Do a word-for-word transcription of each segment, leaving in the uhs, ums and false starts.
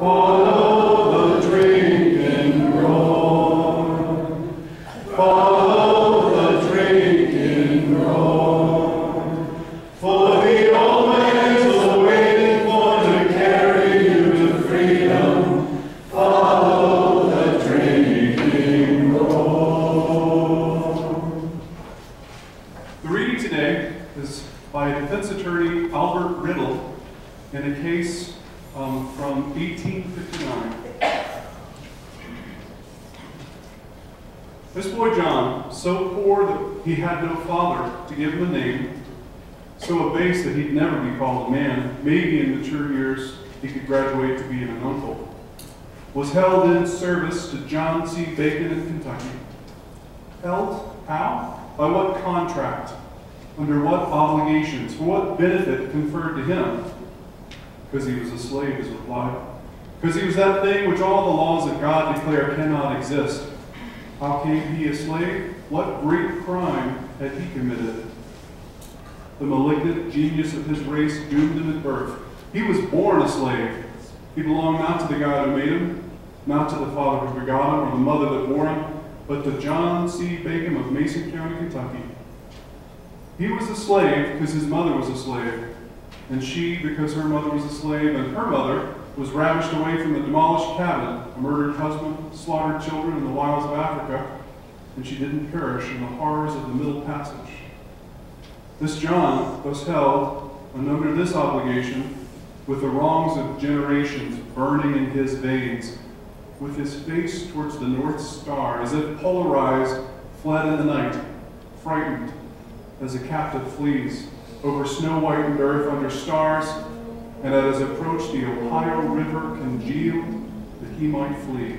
Follow the drinking roar. Follow the drinking roar. For the old man's waiting for to carry you to freedom. Follow the drinking roar. The reading today is by defense attorney Albert Riddle in a case Um, from eighteen fifty-nine. This boy John, so poor that he had no father to give him a name, so abased that he'd never be called a man, maybe in mature years he could graduate to be an uncle, was held in service to John C. Bacon in Kentucky. Held? How? By what contract? Under what obligations? For what benefit conferred to him? Because he was a slave, is replied. Because he was that thing which all the laws of God declare cannot exist. How came he a slave? What great crime had he committed? The malignant genius of his race doomed him at birth. He was born a slave. He belonged not to the God who made him, not to the father who begot him, or the mother that bore him, but to John C. Bacon of Mason County, Kentucky. He was a slave because his mother was a slave, and she, because her mother was a slave, and her mother was ravished away from the demolished cabin, a murdered husband, slaughtered children in the wilds of Africa, and she didn't perish in the horrors of the Middle Passage. This John was held, and under this obligation, with the wrongs of generations burning in his veins, with his face towards the North Star, as if polarized, fled in the night, frightened, as a captive flees, over snow-whitened earth under stars, and at his approach the Ohio River congealed that he might flee.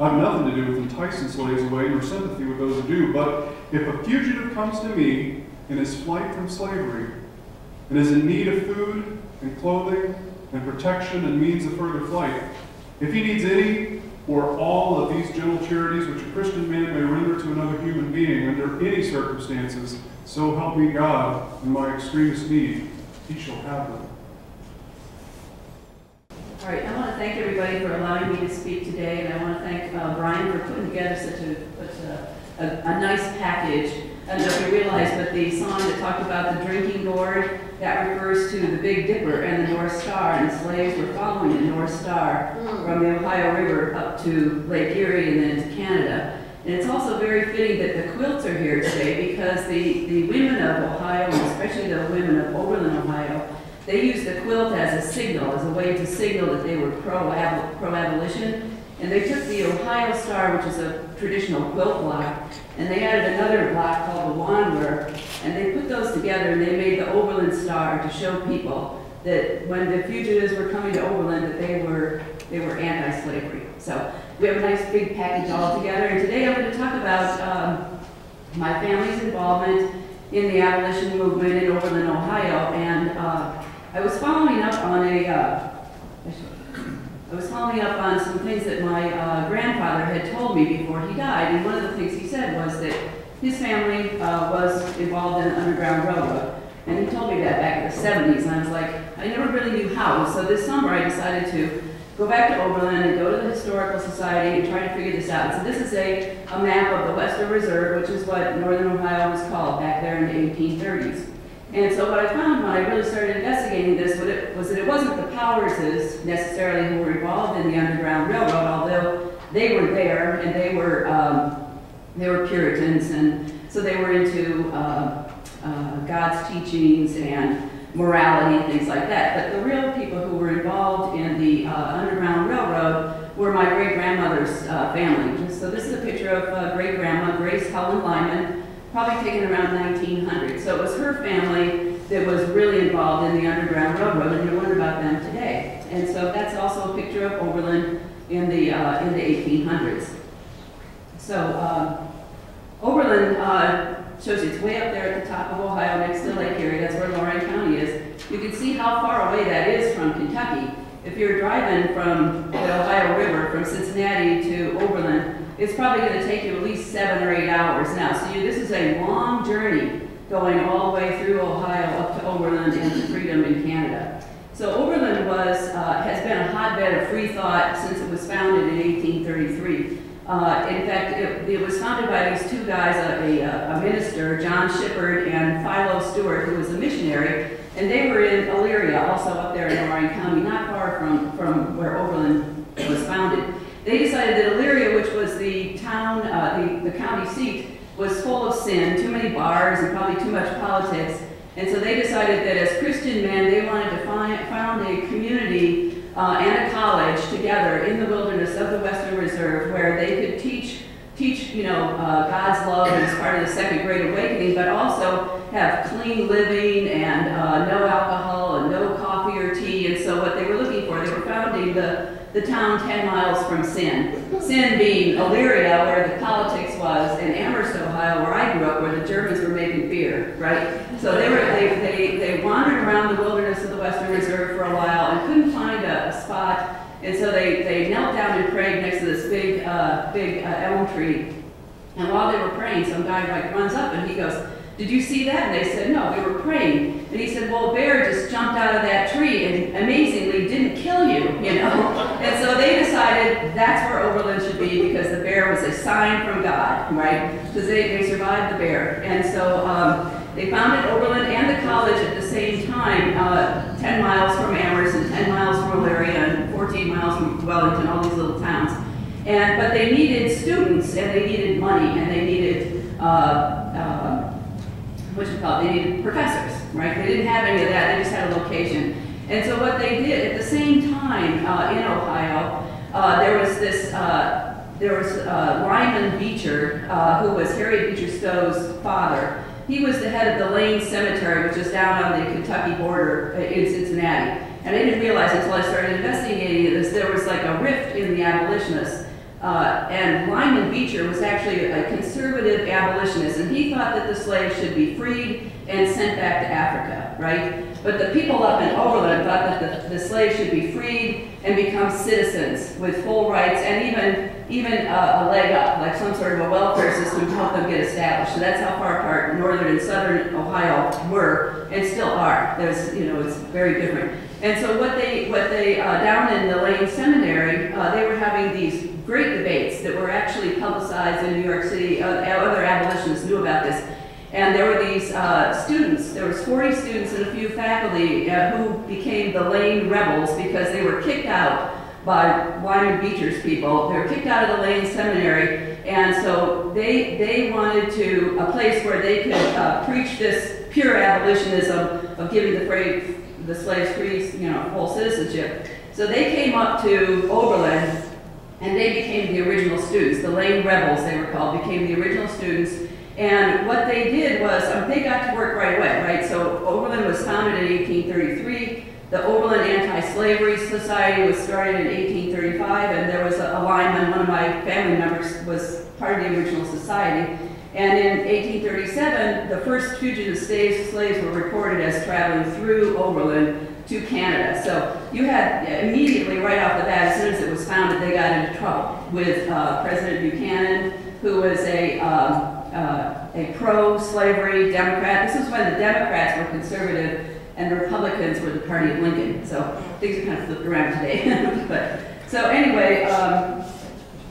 I've nothing to do with enticing slaves away, nor sympathy with those who do, but if a fugitive comes to me in his flight from slavery, and is in need of food and clothing and protection and means of further flight, if he needs any or all of these gentle charities which a Christian man may render to another human being under any circumstances, so help me God, in my extremest need, he shall have them. All right, I want to thank everybody for allowing me to speak today, and I want to thank uh, Brian for putting together such a, such a, a, a nice package. I don't know if you realize, but the song that talked about the drinking gourd, that refers to the Big Dipper and the North Star, and slaves were following the North Star from the Ohio River up to Lake Erie and then to Canada. And it's also very fitting that the quilts are here today because the, the women of Ohio, and especially the women of Oberlin, Ohio, they used the quilt as a signal, as a way to signal that they were pro-abolition. And they took the Ohio Star, which is a traditional quilt block, and they added another block called the Wanderer, and they put those together and they made the Oberlin Star to show people that when the fugitives were coming to Oberlin that they were, they were anti-slavery. So we have a nice big package all together, and today I'm going to talk about um, my family's involvement in the abolition movement in Oberlin, Ohio, and uh, I was following up on a uh, I was following up on some things that my uh, grandfather had told me before he died, and one of the things he said was that his family uh, was involved in the Underground Railroad, and he told me that back in the seventies, and I was like, I never really knew how, so this summer I decided to go back to Oberlin and go to the Historical Society and try to figure this out. So this is a, a map of the Western Reserve, which is what Northern Ohio was called back there in the eighteen thirties. And so what I found when I really started investigating this what it, was that it wasn't the Powerses necessarily who were involved in the Underground Railroad, although they were there and they were um, they were Puritans, and so they were into uh, uh, God's teachings and morality and things like that. But the real people who were involved in the uh, Underground Railroad were my great-grandmother's uh, family. So this is a picture of uh, great-grandma Grace Helen Lyman, probably taken around nineteen hundred. So it was her family that was really involved in the Underground Railroad, and you'll learn about them today. And so that's also a picture of Oberlin in the, uh, in the eighteen hundreds. So uh, Oberlin uh, shows you it's way up there at the top of Ohio next to Lake Erie. That's where Lorain County is. You can see how far away that is from Kentucky. If you're driving from the Ohio River from Cincinnati to Oberlin, it's probably going to take you at least seven or eight hours now. So you, this is a long journey going all the way through Ohio up to Oberlin and to freedom in Canada. So Oberlin was, uh, has been a hotbed of free thought since it was founded in eighteen thirty-three. Uh, in fact, it, it was founded by these two guys, a, a, a minister, John Shepard, and Philo Stewart, who was a missionary, and they were in Elyria, also up there in Lorain County, not far from, from where Oberlin was founded. They decided that Elyria, which was the town, uh, the, the county seat, was full of sin, too many bars, and probably too much politics. And so they decided that as Christian men, they wanted to find, found a community uh, and a college together in the wilderness of the Western Reserve, where they could teach, teach you know, uh, God's love as part of the Second Great Awakening, but also have clean living and uh, no alcohol and no coffee or tea. And so what they were looking for, they were founding the, the town ten miles from Sin. Sin being Elyria, where the politics was, and Amherst, Ohio, where I grew up, where the Germans were making beer, right? So they, were, they, they, they wandered around the wilderness of the Western Reserve for a while and couldn't find a, a spot. And so they, they knelt down and prayed next to this big, uh, big uh, elm tree. And while they were praying, some guy like runs up and he goes, "Did you see that?" And they said, "No, we were praying." And he said, "Well, a bear just jumped out of that tree and amazingly didn't kill you, you know?" And so they decided that's where Oberlin should be, because the bear was a sign from God, right? Because they, they survived the bear. And so, um, they founded Oberlin and the college at the same time, uh, ten miles from Amherst and ten miles from Elyria and fourteen miles from Wellington, all these little towns. And, but they needed students and they needed money and they needed, uh, uh, what you call it, they needed professors, right? They didn't have any of that, they just had a location. And so what they did at the same time uh, in Ohio, uh, there was this, uh, there was uh, Lyman Beecher, uh, who was Harry Beecher Stowe's father. He was the head of the Lane Cemetery, which is down on the Kentucky border in Cincinnati. And I didn't realize until I started investigating this, there was like a rift in the abolitionists. Uh, and Lyman Beecher was actually a conservative abolitionist, and he thought that the slaves should be freed and sent back to Africa, right? But the people up in Oberlin thought that the, the slaves should be freed and become citizens with full rights and even even a, a leg up, like some sort of a welfare system to help them get established. So that's how far apart northern and southern Ohio were and still are. There's, you know, it's very different. And so what they, what they uh, down in the Lane Seminary, uh, they were having these great debates that were actually publicized in New York City. Uh, other abolitionists knew about this. And there were these uh, students, there was forty students and a few faculty uh, who became the Lane Rebels because they were kicked out by Lyman Beecher's people. They were kicked out of the Lane Seminary, and so they, they wanted to, a place where they could uh, preach this pure abolitionism of giving the, free, the slaves free, you know, full citizenship. So they came up to Oberlin, and they became the original students. The Lane Rebels, they were called, became the original students. And what they did was, um, they got to work right away, right? So Oberlin was founded in eighteen thirty-three. The Oberlin Anti-Slavery Society was started in eighteen thirty-five, and there was a, a lineman, one of my family members was part of the original society. And in eighteen thirty-seven, the first fugitive slaves, slaves were reported as traveling through Oberlin to Canada. So you had immediately, right off the bat, as soon as it was founded, they got into trouble with uh, President Buchanan, who was a, um, Uh, a pro-slavery Democrat. This is when the Democrats were conservative and the Republicans were the party of Lincoln. So things are kind of flipped around today. But so anyway, um,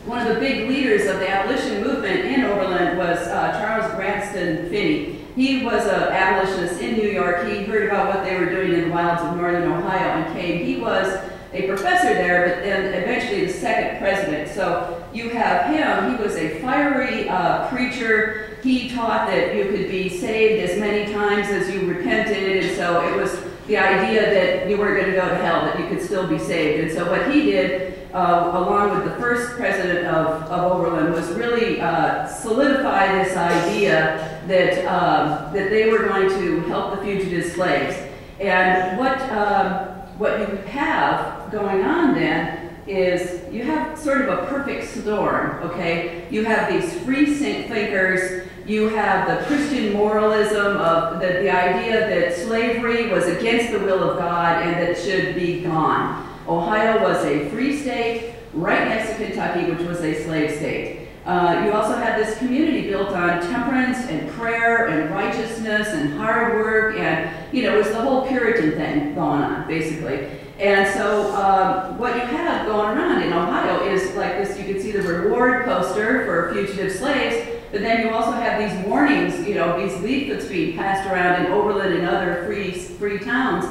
one of the big leaders of the abolition movement in Oberlin was uh, Charles Grandison Finney. He was an abolitionist in New York. He heard about what they were doing in the wilds of northern Ohio and came. He was a professor there, but then eventually the second president. So you have him, he was a fiery uh, preacher. He taught that you could be saved as many times as you repented, and so it was the idea that you weren't going to go to hell, that you could still be saved. And so what he did, uh, along with the first president of, of Oberlin, was really uh, solidify this idea that, um, that they were going to help the fugitive slaves. And what, um, what you have going on then is you have sort of a perfect storm, okay? You have these free thinkers, you have the Christian moralism of the, the idea that slavery was against the will of God and that it should be gone. Ohio was a free state right next to Kentucky, which was a slave state. Uh, you also had this community built on temperance and prayer and righteousness and hard work, and, you know, it was the whole Puritan thing going on, basically. And so um, what you have going on in Ohio is like this. You can see the reward poster for fugitive slaves, but then you also have these warnings, you know, these leaflets being passed around in Oberlin and other free, free towns,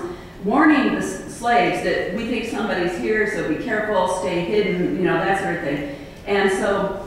warning the slaves that we think somebody's here, so be careful, stay hidden, you know, that sort of thing. And so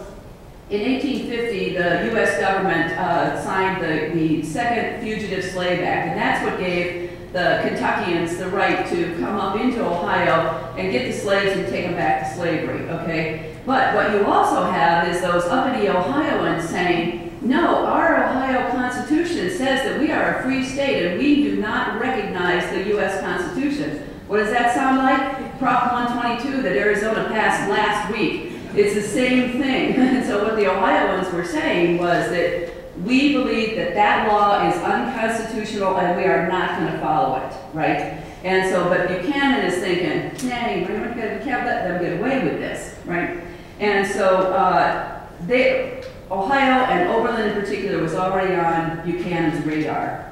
in eighteen fifty, the U S government uh, signed the, the Second Fugitive Slave Act, and that's what gave the Kentuckians the right to come up into Ohio and get the slaves and take them back to slavery, okay? But what you also have is those uppity Ohioans saying, no, our Ohio Constitution says that we are a free state and we do not recognize the U S Constitution. What does that sound like? Prop one twenty-two that Arizona passed last week. It's the same thing. And so what the Ohioans were saying was that we believe that that law is unconstitutional and we are not going to follow it, right? And so, but Buchanan is thinking, hey, we're not going to let them get away with this, right? And so uh, they, Ohio and Oberlin in particular was already on Buchanan's radar.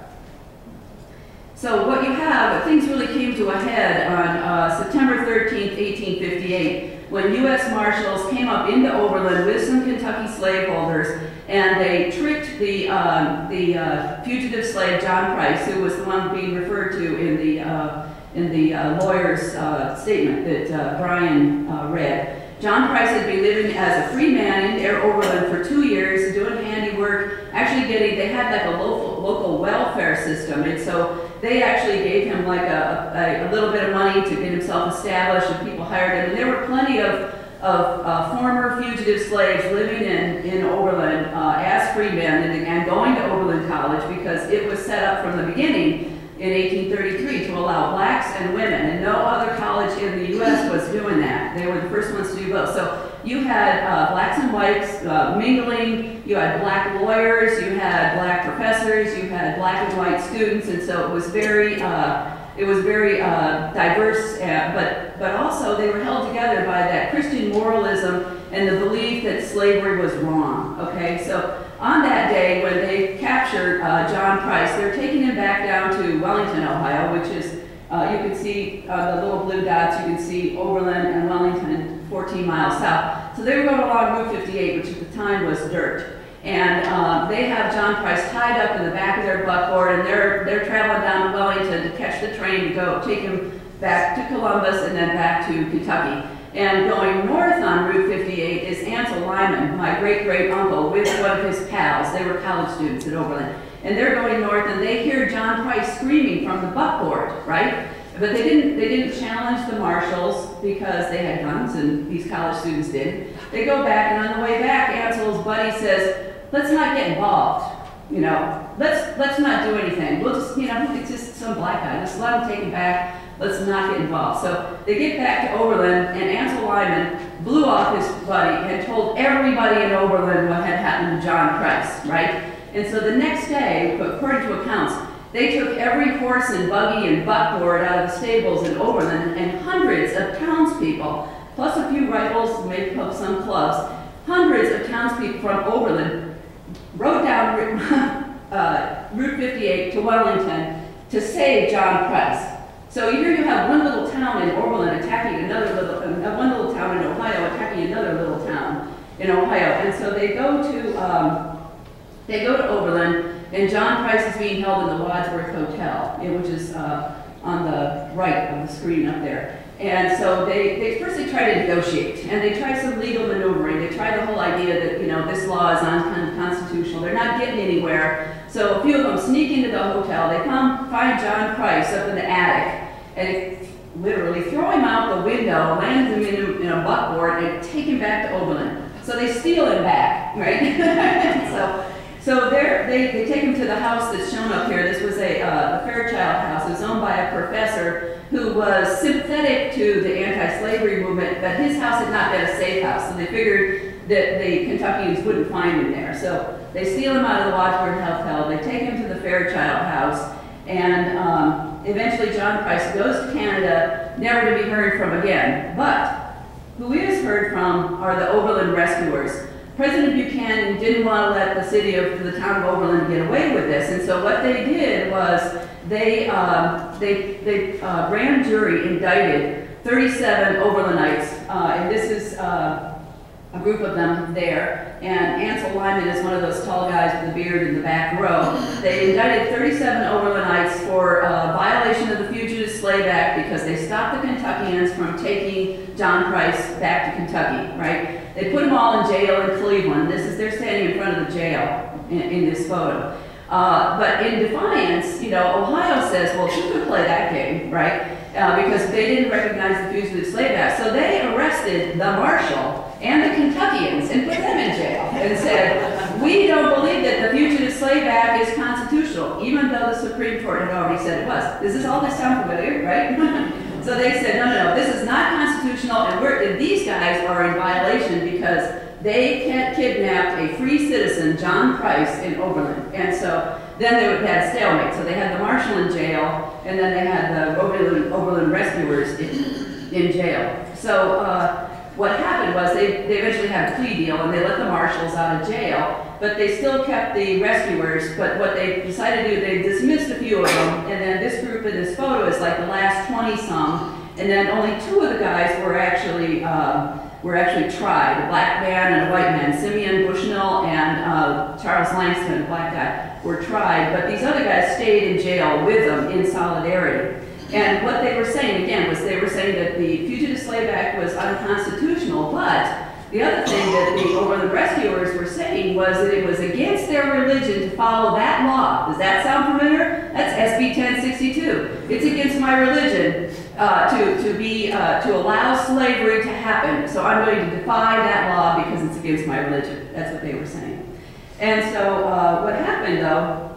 So what you have, things really came to a head on uh, September thirteenth, eighteen fifty-eight. When U S Marshals came up into Oberlin with some Kentucky slaveholders, and they tricked the, um, the uh, fugitive slave John Price, who was the one being referred to in the, uh, in the uh, lawyer's uh, statement that uh, Brian uh, read. John Price had been living as a free man in Oberlin for two years, doing handiwork, actually getting, they had like a local, local welfare system, and so they actually gave him like a, a, a little bit of money to get himself established, and people hired him. And there were plenty of, of uh, former fugitive slaves living in, in Oberlin uh, as free men and, and going to Oberlin College because it was set up from the beginning in eighteen thirty-three to allow blacks and women, and no other college in the U S was doing that. They were the first ones to do both. So you had uh, blacks and whites uh, mingling, you had black lawyers, you had black professors, you had black and white students, and so it was very, uh, it was very uh, diverse, uh, but, but also they were held together by that Christian moralism and the belief that slavery was wrong, okay? So on that day when they captured uh, John Price, they're taking him back down to Wellington, Ohio, which is, uh, you can see uh, the little blue dots, you can see Oberlin and Wellington fourteen miles south. So they were going along Route fifty-eight, which at the time was dirt. And uh, they have John Price tied up in the back of their buckboard, and they're, they're traveling down to Wellington to catch the train to go take him back to Columbus and then back to Kentucky. And going north on Route fifty-eight is Ansel Lyman, my great-great-uncle, with one of his pals. They were college students at Oberlin. And they're going north, and they hear John Price screaming from the buckboard, right? But they didn't, they didn't challenge the marshals because they had guns, and these college students did. They go back, and on the way back, Ansel's buddy says, let's not get involved, you know. Let's, let's not do anything. We'll just, you know, it's just some black guy. Just let him take him back. Let's not get involved. So they get back to Oberlin, and Ansel Lyman blew off his buddy and told everybody in Oberlin what had happened to John Price, right? And so the next day, according to accounts, they took every horse and buggy and buckboard out of the stables in Oberlin, and hundreds of townspeople, plus a few rifles, maybe some clubs, hundreds of townspeople from Oberlin rode down uh, Route fifty-eight to Wellington to save John Price. So here you have one little town in Oberlin attacking another little, uh, one little town in Ohio attacking another little town in Ohio. And so they go to, um, they go to Oberlin, and John Price is being held in the Wadsworth Hotel, which is uh, on the right of the screen up there. And so they, they first they try to negotiate, and they try some legal maneuvering. They try the whole idea that, you know, this law is unconstitutional. They're not getting anywhere. So a few of them sneak into the hotel. They come find John Price up in the attic, and literally throw him out the window, land him in, in a buckboard, and take him back to Oberlin. So they steal him back, right? so so they, they take him to the house that's shown up here. This was a, uh, a Fairchild house. It was owned by a professor who was sympathetic to the anti-slavery movement, but his house had not been a safe house, so they figured that the Kentuckians wouldn't find him there. So they steal him out of the Wadsworth Hotel, they take him to the Fairchild house, and um, eventually John Price goes to Canada, never to be heard from again. But who is heard from are the Oberlin rescuers. President Buchanan didn't want to let the city of the town of Oberlin get away with this, and so what they did was they uh, they they uh, grand jury indicted thirty-seven Oberlinites, uh, and this is uh, a group of them there. And Ansel Lyman is one of those tall guys with a beard in the back row. They indicted thirty-seven Oberlinites for uh, violation of the Fugitive Slave Act because they stopped the Kentuckians from taking John Price back to Kentucky, right? They put them all in jail in Cleveland. This is, they're standing in front of the jail in, in this photo. Uh, but in defiance, you know, Ohio says, well, she could play that game, right? Uh, because they didn't recognize the Fugitive Slave Act. So they arrested the marshal and the Kentuckians and put them in jail and said, we don't believe that the Fugitive Slave Act is constitutional, even though the Supreme Court had already said it was. This is all this sound familiar, right? So they said, no, no, no, this is not constitutional, and, we're, and these guys are in violation because they can't kidnap a free citizen, John Price, in Oberlin. And so then they would have stalemate. So they had the marshal in jail, and then they had the Oberlin, Oberlin rescuers in, in jail. So uh, what happened was they, they eventually had a plea deal, and they let the marshals out of jail, but they still kept the rescuers. But what they decided to do, they dismissed a few of them, and then this group in this photo is like the last twenty-some, and then only two of the guys were actually uh, were actually tried, a black man and a white man. Simeon Bushnell and uh, Charles Langston, a black guy, were tried, but these other guys stayed in jail with them in solidarity. And what they were saying, again, was they were saying that the Fugitive Slave Act was unconstitutional, but the other thing that the Oberlin rescuers were saying was that it was against their religion to follow that law. Does that sound familiar? That's S B ten sixty-two. It's against my religion uh, to, to, be, uh, to allow slavery to happen, so I'm going to defy that law because it's against my religion. That's what they were saying. And so uh, what happened, though,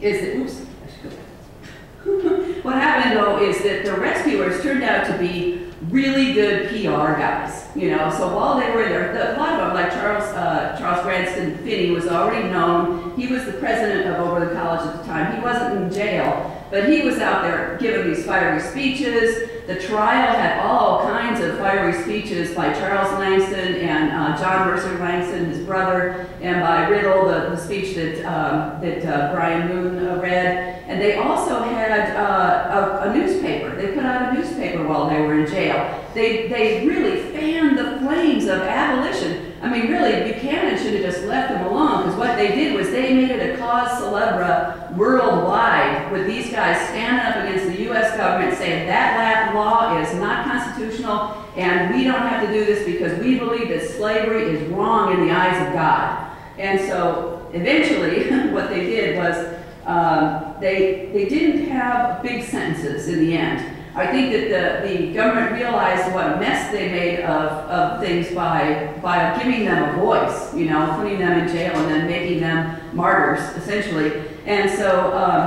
is that, oops, I should go back. What happened, though, is that the rescuers turned out to be really good P R guys, you know. So while they were there, a lot of them, like Charles uh, Charles Grandison Finney, was already known. He was the president of Oberlin College at the time. He wasn't in jail, but he was out there giving these fiery speeches. The trial had all kinds of fiery speeches by Charles Langston and uh, John Mercer Langston, his brother, and by Riddle, the, the speech that um, that uh, Brian Moon uh, read. And they also had uh, a, a newspaper. They put out a newspaper while they were in jail. They, they really fanned the flames of abolition. I mean, really, Buchanan should have just left them alone, because what they did was they made it a cause célèbre worldwide, with these guys standing up against the U S government saying that law is not constitutional and we don't have to do this because we believe that slavery is wrong in the eyes of God. And so eventually what they did was Um, they, they didn't have big sentences in the end. I think that the, the government realized what mess they made of, of things by, by giving them a voice, you know, putting them in jail and then making them martyrs, essentially. And so um,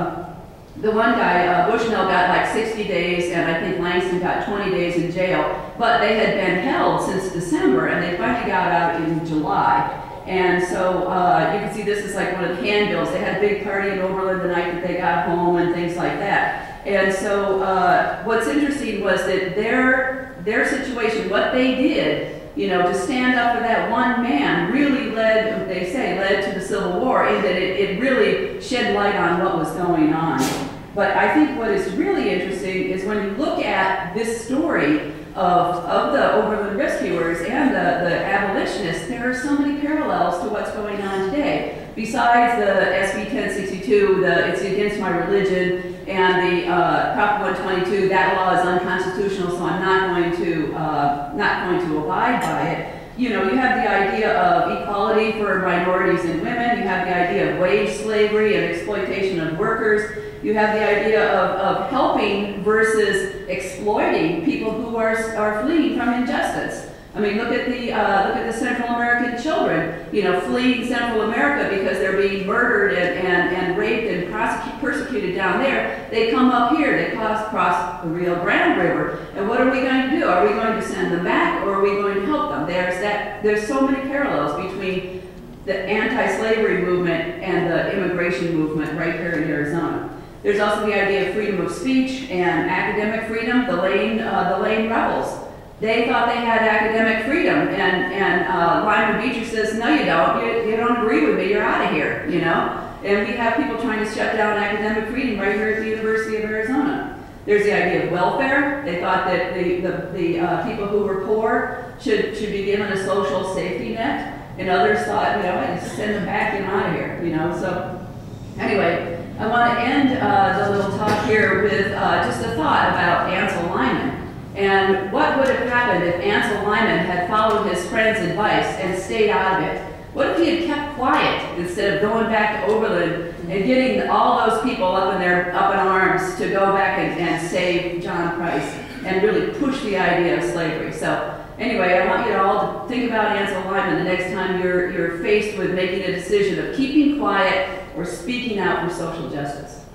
the one guy, uh, Bushnell, got like sixty days, and I think Langston got twenty days in jail. But they had been held since December, and they finally got out in July. And so uh, you can see this is like one of the handbills. They had a big party in Oberlin the night that they got home and things like that. And so uh, what's interesting was that their, their situation, what they did, you know, to stand up for that one man really led, they say, led to the Civil War, in that it, it really shed light on what was going on. But I think what is really interesting is when you look at this story, Of, of the Oberlin rescuers and the, the abolitionists, there are so many parallels to what's going on today. Besides the S B ten sixty-two, the it's against my religion, and the uh, Prop one twenty-two, that law is unconstitutional, so I'm not going to uh, not going to abide by it. You know, you have the idea of equality for minorities and women. You have the idea of wage slavery and exploitation of workers. You have the idea of, of helping versus exploiting people who are, are fleeing from injustice. I mean, look at the uh, look at the Central American children, you know, fleeing Central America because they're being murdered and, and, and raped and prosecute, persecuted down there. They come up here, they cross, cross the Rio Grande River, and what are we going to do? Are we going to send them back, or are we going to help them? There's, that, there's so many parallels between the anti-slavery movement and the immigration movement right here in Arizona. There's also the idea of freedom of speech and academic freedom, the Lane, uh, the Lane Rebels. They thought they had academic freedom, and, and uh, Lyman Beecher says, no you don't, you, you don't agree with me, you're out of here, you know. And we have people trying to shut down academic freedom right here at the University of Arizona. There's the idea of welfare. They thought that the, the, the uh, people who were poor should, should be given a social safety net. And others thought, you know, and send them back and out of here, you know. So anyway, I want to end uh, the little talk here with uh, just a thought about Ansel Lyman. And what would have happened if Ansel Lyman had followed his friend's advice and stayed out of it? What if he had kept quiet instead of going back to Oberlin and getting all those people up in their up in arms to go back and, and save John Price and really push the idea of slavery? So anyway, I want you to all to think about Ansel Lyman the next time you're you're faced with making a decision of keeping quiet or speaking out for social justice.